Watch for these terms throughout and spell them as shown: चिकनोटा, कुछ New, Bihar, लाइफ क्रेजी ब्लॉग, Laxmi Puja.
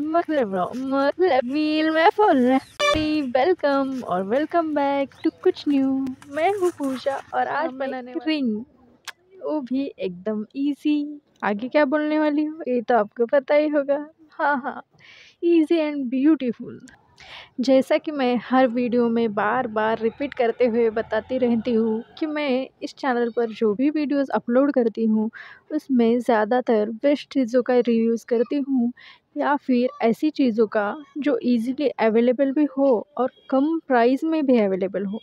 मतलब मील में फुल वेलकम और वेलकम बैक टू कुछ न्यू। मैं हूँ पूजा और आज बनाने रिंग, वो भी एकदम इजी। आगे क्या बोलने वाली हूँ ये तो आपको पता ही होगा। हाँ, इजी एंड ब्यूटीफुल। जैसा कि मैं हर वीडियो में बार बार रिपीट करते हुए बताती रहती हूँ कि मैं इस चैनल पर जो भी वीडियोस अपलोड करती हूँ उसमें ज़्यादातर बेस्ट चीज़ों का रिव्यूज़ करती हूँ या फिर ऐसी चीज़ों का जो इजीली अवेलेबल भी हो और कम प्राइस में भी अवेलेबल हो।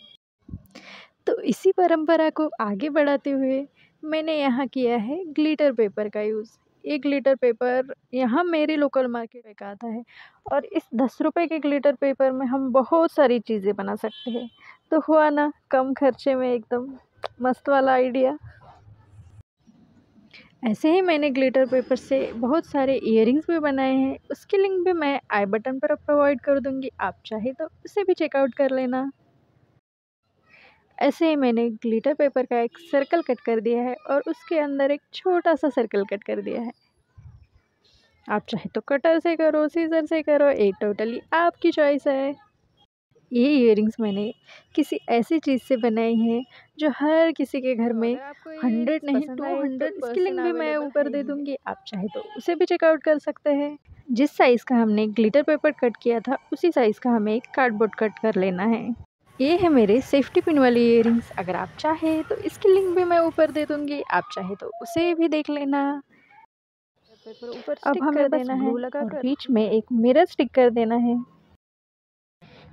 तो इसी परंपरा को आगे बढ़ाते हुए मैंने यहाँ किया है ग्लिटर पेपर का यूज़। एक ग्लिटर पेपर यहाँ मेरे लोकल मार्केट में आता है और इस 10 रुपये के ग्लिटर पेपर में हम बहुत सारी चीज़ें बना सकते हैं। तो हुआ ना कम खर्चे में एकदम मस्त वाला आइडिया। ऐसे ही मैंने ग्लिटर पेपर से बहुत सारे इयररिंग्स भी बनाए हैं। उसकी लिंक भी मैं आई बटन पर प्रोवाइड कर दूँगी, आप चाहे तो उसे भी चेकआउट कर लेना। ऐसे ही मैंने ग्लिटर पेपर का एक सर्कल कट कर दिया है और उसके अंदर एक छोटा सा सर्कल कट कर दिया है। आप चाहे तो कटर से करो, सीजर से करो, ये टोटली आपकी चॉइस है। ये इयररिंग्स मैंने किसी ऐसी चीज़ से बनाई हैं जो हर किसी के घर में 100 नहीं 200। इसकी लिंक भी मैं ऊपर दे दूँगी, आप चाहे तो उसे भी चेकआउट कर सकते हैं। जिस साइज़ का हमने ग्लिटर पेपर कट किया था उसी साइज़ का हमें एक कार्डबोर्ड कट कर लेना है। ये है मेरे सेफ्टी पिन वाली इयररिंग्स। अगर आप चाहे तो इसकी लिंक भी मैं ऊपर दे दूँगी, आप चाहे तो उसे भी देख लेना। अब हमें देना है और बीच में एक मिरर स्टिक कर देना है।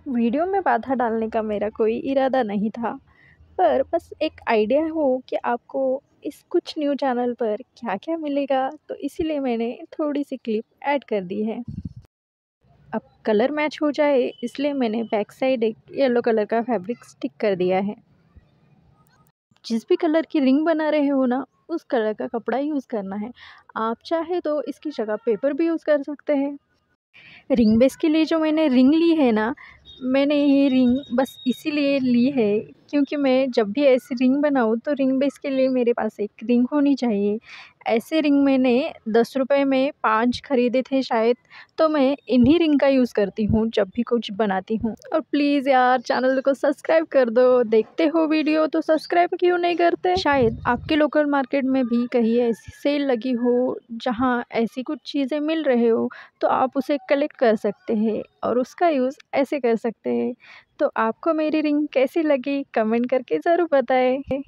वीडियो में बाधा डालने का मेरा कोई इरादा नहीं था, पर बस एक आइडिया हो कि आपको इस कुछ न्यू चैनल पर क्या क्या मिलेगा, तो इसीलिए मैंने थोड़ी सी क्लिप ऐड कर दी है। अब कलर मैच हो जाए इसलिए मैंने बैक साइड एक येलो कलर का फैब्रिक स्टिक कर दिया है। जिस भी कलर की रिंग बना रहे हो ना उस कलर का कपड़ा यूज़ करना है। आप चाहे तो इसकी जगह पेपर भी यूज़ कर सकते हैं। रिंग बेस के लिए जो मैंने रिंग ली है ना, मैंने ये रिंग बस इसीलिए ली है क्योंकि मैं जब भी ऐसी रिंग बनाऊँ तो रिंग बेस के लिए मेरे पास एक रिंग होनी चाहिए। ऐसे रिंग मैंने 10 रुपये में 5 ख़रीदे थे शायद, तो मैं इन्हीं रिंग का यूज़ करती हूँ जब भी कुछ बनाती हूँ। और प्लीज़ यार चैनल को सब्सक्राइब कर दो। देखते हो वीडियो तो सब्सक्राइब क्यों नहीं करते? शायद आपके लोकल मार्केट में भी कहीं ऐसी सेल लगी हो जहाँ ऐसी कुछ चीज़ें मिल रहे हो, तो आप उसे कलेक्ट कर सकते हैं और उसका यूज़ ऐसे कर सकते हैं। तो आपको मेरी रिंग कैसी लगी कमेंट करके ज़रूर बताएं।